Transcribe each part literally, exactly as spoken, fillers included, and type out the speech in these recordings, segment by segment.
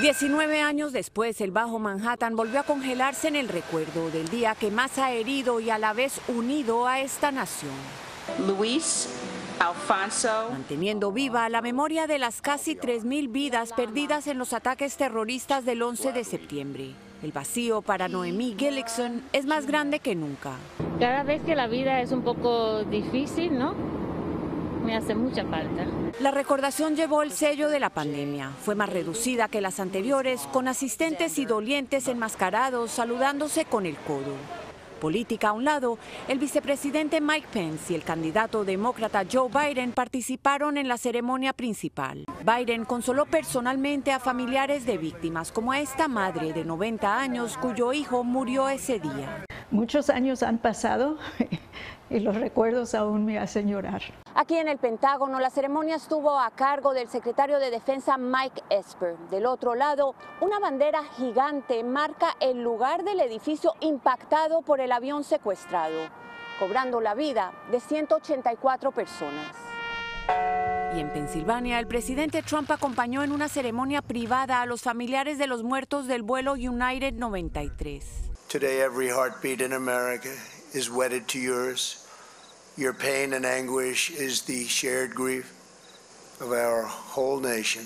diecinueve años después, el Bajo Manhattan volvió a congelarse en el recuerdo del día que más ha herido y a la vez unido a esta nación. Luis Alfonso. Manteniendo viva la memoria de las casi tres mil vidas perdidas en los ataques terroristas del once de septiembre. El vacío para Noemí Gillickson es más grande que nunca. Cada vez que la vida es un poco difícil, ¿no? Me hace mucha falta. La recordación llevó el sello de la pandemia. Fue más reducida que las anteriores, con asistentes y dolientes enmascarados saludándose con el codo. Política a un lado, el vicepresidente Mike Pence y el candidato demócrata Joe Biden participaron en la ceremonia principal. Biden consoló personalmente a familiares de víctimas, como a esta madre de noventa años cuyo hijo murió ese día. Muchos años han pasado y los recuerdos aún me hacen llorar. Aquí en el Pentágono, la ceremonia estuvo a cargo del secretario de Defensa Mike Esper. Del otro lado, una bandera gigante marca el lugar del edificio impactado por el avión secuestrado, cobrando la vida de ciento ochenta y cuatro personas. Y en Pensilvania, el presidente Trump acompañó en una ceremonia privada a los familiares de los muertos del vuelo United noventa y tres. Today, every heartbeat in America is wedded to yours. Your pain and anguish is the shared grief of our whole nation.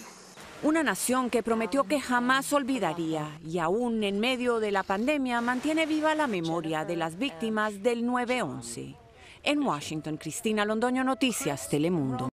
Una nación que prometió que jamás olvidaría y aún en medio de la pandemia mantiene viva la memoria de las víctimas del nueve once. En Washington, Cristina Londoño, Noticias Telemundo.